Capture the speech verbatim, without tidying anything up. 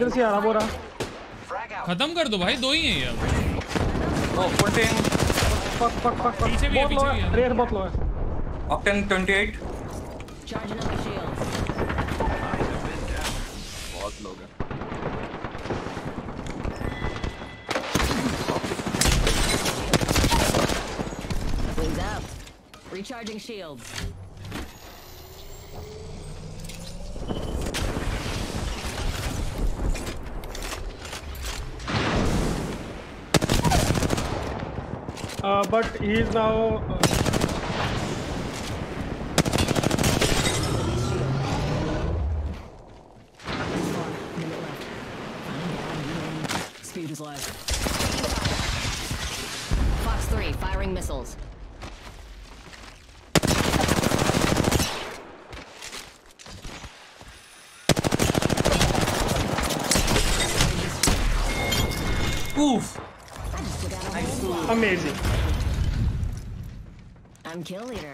इधर से आ रहा बोरा। खत्म कर दो भाई, दो ही हैं यार। रेड बहुत लो है। ऑक्टेन अट्ठाईस। बहुत लोग हैं। Recharging shields. Uh, but he is now. Uh... Speed is left. Fox three firing missiles. Oof. Amazing. I'm kill leader.